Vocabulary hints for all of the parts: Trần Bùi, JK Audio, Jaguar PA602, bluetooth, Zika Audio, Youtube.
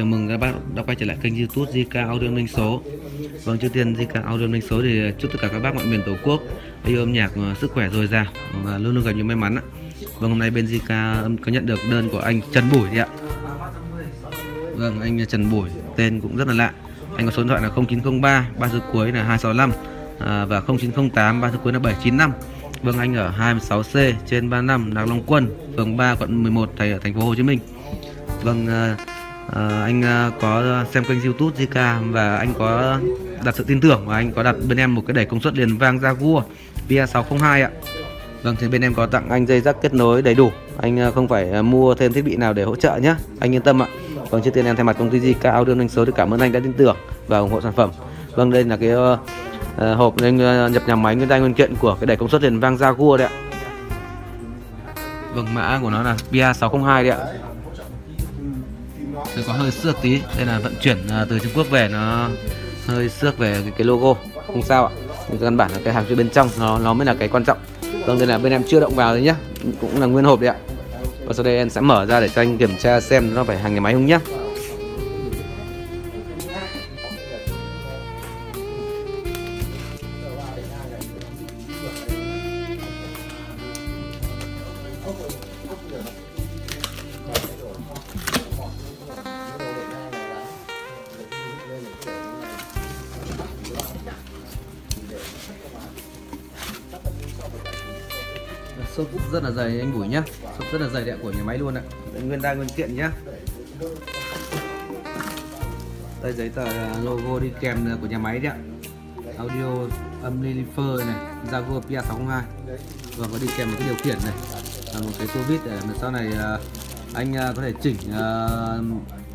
Chào mừng các bác đã quay trở lại kênh YouTube JK Audio Ninh Số. Vâng, trước tiên JK Audio Ninh Số thì chúc tất cả các bác mọi miền Tổ quốc yêu âm nhạc, sức khỏe dồi dào và luôn luôn gặp nhiều may mắn ạ. Vâng, hôm nay bên JK có nhận được đơn của anh Trần Bùi đấy ạ. Vâng, anh Trần Bùi tên cũng rất là lạ. Anh có số điện thoại là 0903 3 số cuối là 265 và 0908 3 số cuối là 795. Vâng, anh ở 26C trên 35 Lạc Long Quân, phường 3, quận 11, thành phố Hồ Chí Minh. Vâng, anh có xem kênh YouTube JK và anh có đặt sự tin tưởng và anh có đặt bên em một cái đẩy công suất liền vang Jaguar PA602 ạ. Vâng, thì bên em có tặng anh dây rắc kết nối đầy đủ, anh không phải mua thêm thiết bị nào để hỗ trợ nhé, anh yên tâm ạ. Vâng, trước tiên em thay mặt công ty JK Audio Ninh Số thì cảm ơn anh đã tin tưởng và ủng hộ sản phẩm. Vâng, đây là cái hộp anh nhập nhà máy, nguyên dây nguyên kiện của cái đẩy công suất liền vang Jaguar đấy ạ. Vâng, mã của nó là PA602 đấy ạ. Nó có hơi xước tí, đây là vận chuyển từ Trung Quốc về, nó hơi xước về cái logo, không sao ạ. Nhưng căn bản là cái hàng phía bên trong nó mới là cái quan trọng. Vâng, đây là bên em chưa động vào đấy nhá, cũng là nguyên hộp đấy ạ. Và sau đây em sẽ mở ra để cho anh kiểm tra xem nó phải hàng nhà máy không nhá. Xốp cũng rất là dày anh Bùi nhá, xốp rất là dày đẹp của nhà máy luôn ạ. Nguyên đai nguyên kiện nhá. Đây giấy tờ logo đi kèm của nhà máy đấy ạ. Audio âm Lilifer này, Jaguar PA602 và có đi kèm một cái điều khiển này và một cái tua vít để sau này anh có thể chỉnh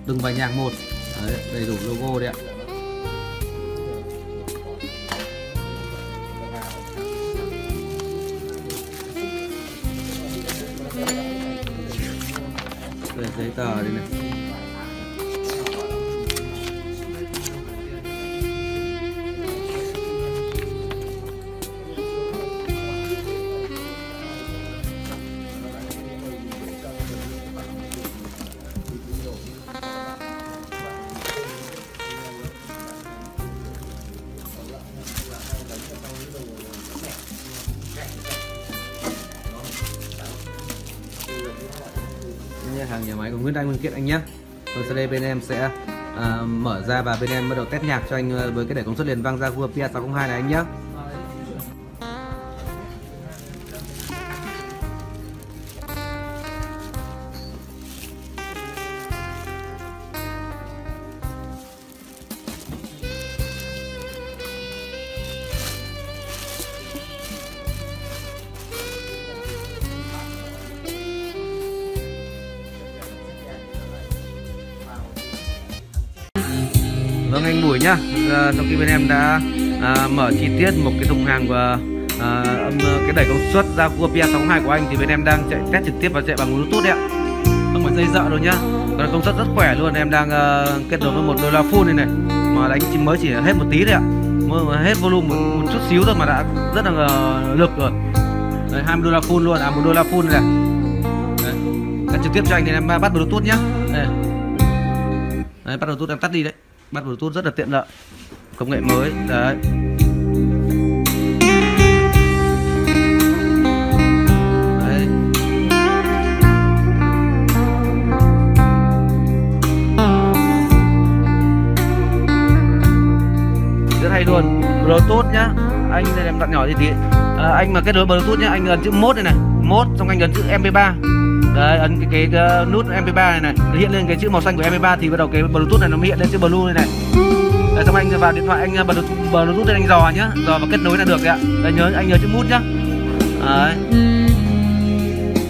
từng bài nhạc một. Đấy, đầy đủ logo đấy ạ. Đây, giấy tờ đây này. Hàng nhà máy của nguyên đai nguyên kiện anh nhé. Rồi sau đây bên em sẽ mở ra và bên em bắt đầu test nhạc cho anh với cái đẩy công suất liền vang Jaguar PA602 này anh nhé. Vâng, anh Bùi nhá, sau khi bên em đã mở chi tiết một cái thùng hàng và cái đẩy công suất Jaguar PA602 của anh thì bên em đang chạy test trực tiếp và chạy bằng Bluetooth đấy ạ. Không phải dây dợ đâu nhá, còn công suất rất khỏe luôn. Em đang kết nối với một loa full này này mà đánh mới chỉ hết một tí đấy ạ, mới hết volume một chút xíu thôi mà đã rất là lực rồi. Đấy, 20 loa full luôn, một loa full này. Đấy, đặt trực tiếp cho anh thì em bắt Bluetooth nhá. Đây. Đấy, bắt Bluetooth em tắt đi đấy. Bắt Bluetooth rất là tiện lợi, công nghệ mới đấy. Đấy. Rất hay luôn, Bluetooth nhá. Anh này em tặng nhỏ đi tí. Anh mà kết nối Bluetooth nhá, anh ấn chữ mode này này, mode xong anh ấn chữ MP3. Đấy, ấn cái nút MP3 này này, nó hiện lên cái chữ màu xanh của MP3 thì bắt đầu cái Bluetooth này nó hiện lên chữ blue này này. Đấy, xong anh vào điện thoại anh Bluetooth lên anh dò nhá, dò và kết nối là được đấy ạ. Đấy, nhớ anh nhớ chữ mút nhá. Đấy.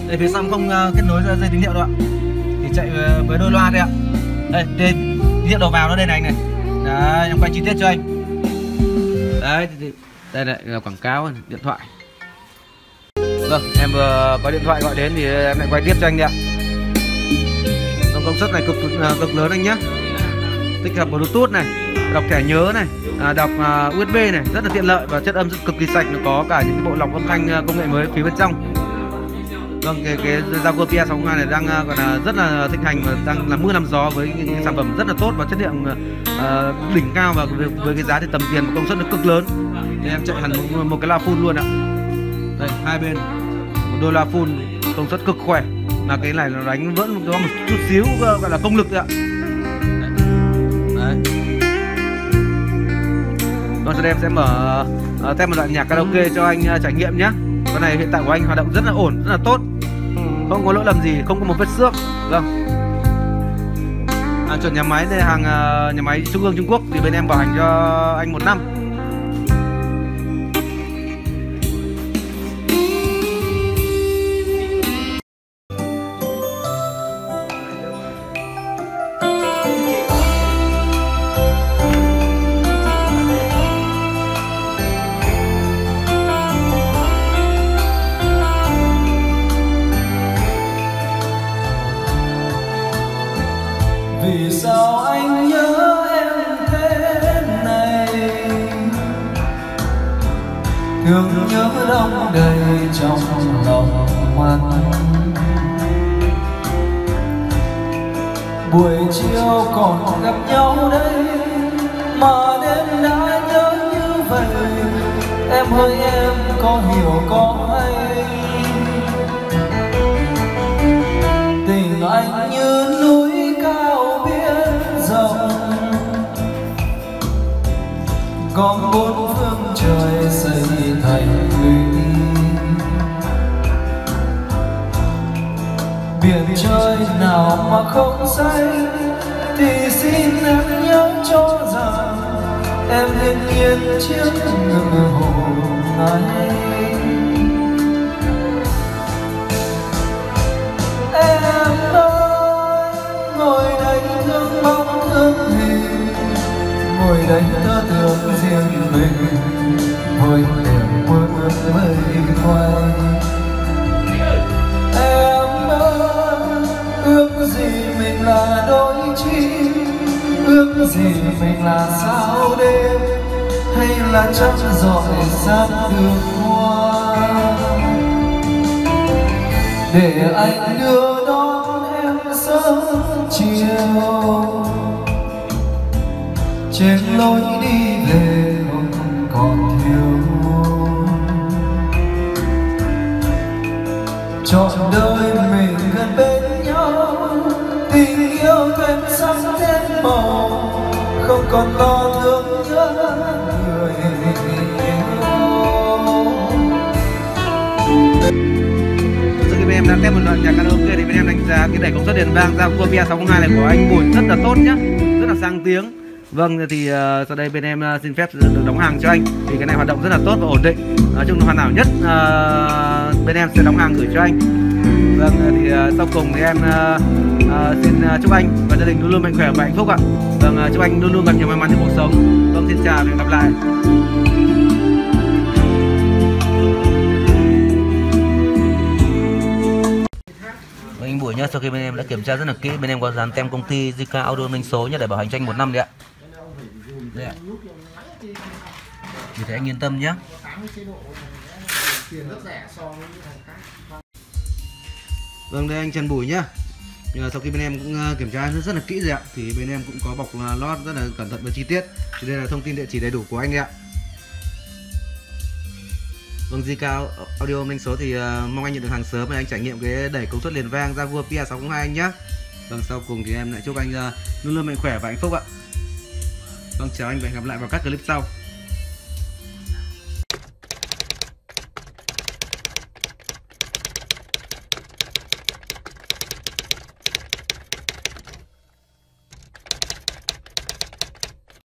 Đây phía sau không kết nối dây tín hiệu đâu ạ. Thì chạy với đôi loa đây ạ. Đây, tín hiệu đầu vào nó đây này anh này. Đấy, em quay chi tiết cho anh. Đấy, đây này là quảng cáo điện thoại. Vâng, em vừa có điện thoại gọi đến thì em lại quay tiếp cho anh ạ. Công suất này cực lớn anh nhé. Tích hợp Bluetooth này, đọc thẻ nhớ này, đọc USB này, rất là tiện lợi và chất âm rất cực kỳ sạch. Nó có cả những cái bộ lọc âm thanh công nghệ mới phía bên trong. Vâng, cái Jaguar PA602 này đang gọi là rất là thịnh hành và đang là mưa làm gió với những sản phẩm rất là tốt và chất lượng đỉnh cao, và với cái giá thì tầm tiền và công suất nó cực lớn. Thì em chạy hẳn một cái loa full luôn ạ. Đây, hai bên một đôi loa full công suất cực khỏe, mà cái này nó đánh vẫn có một chút xíu gọi là công lực ạ. Đấy. Còn sau đây em sẽ mở thêm một đoạn nhạc karaoke cho anh trải nghiệm nhé. Con này hiện tại của anh hoạt động rất là ổn, rất là tốt, không có lỗi lầm gì, không có một vết xước. Vâng, chuẩn nhà máy đây, hàng nhà máy trung ương Trung Quốc, thì bên em bảo hành cho anh 1 năm. Vì sao anh nhớ em thế này, thương nhớ đông đầy trong lòng ngoan. Buổi chiều còn gặp nhau đây, mà đêm đã nhớ như vậy. Em ơi em có hiểu có hay, tình anh như núi gom 4 phương trời xây thành lũy. Biển trời nào mà không xanh, thì xin em nhớ cho rằng em hiển nhiên chiếc ngựa hồ này. Em ơi, ngồi đây thương bóng thương hình, ngồi đây ta thương riêng mình với niềm mơ mây quay. Em ơi, ước gì mình là đôi chim, ước gì mình là sao đêm, hay là trăng rọi sát đường hoa, để anh đưa đón em sớm chiều trên lối đi về không còn thiếu. Chọn đời mình gần bên nhau, tình yêu thêm sắc thêm màu, không còn lo thương nhớ người yêu. Sau khi bên em đã test một đoạn nhạc karaoke thì bên em đánh giá cái đẩy công suất đèn vang Jaguar PA602 này của anh Bùi rất là tốt nhá, rất là sang tiếng. Vâng, thì sau đây bên em xin phép được đóng hàng cho anh. Thì cái này hoạt động rất là tốt và ổn định, nói chung là hoàn hảo nhất. Bên em sẽ đóng hàng gửi cho anh. Vâng, thì sau cùng thì em xin chúc anh và gia đình luôn luôn mạnh khỏe và hạnh phúc ạ. Vâng, chúc anh luôn luôn gặp nhiều may mắn trong cuộc sống. Vâng, xin chào và hẹn gặp lại. Nhá, sau khi bên em đã kiểm tra rất là kỹ, bên em có dán tem công ty Zika Audio minh số nhé, để bảo hành cho anh 1 năm đấy ạ. Đấy ạ. Vì thế anh yên tâm nhé. Vâng, đây anh Trần Bùi nhá. Sau khi bên em cũng kiểm tra rất là kỹ rồi ạ, thì bên em cũng có bọc lót rất là cẩn thận và chi tiết. Thì đây là thông tin địa chỉ đầy đủ của anh đấy ạ. Vâng, JK Audio minh số thì mong anh nhận được hàng sớm để anh trải nghiệm cái đẩy công suất liền vang Jaguar PA602 anh nhé. Vâng, sau cùng thì em lại chúc anh luôn luôn mạnh khỏe và hạnh phúc ạ. Vâng, chào anh và hẹn gặp lại vào các clip sau.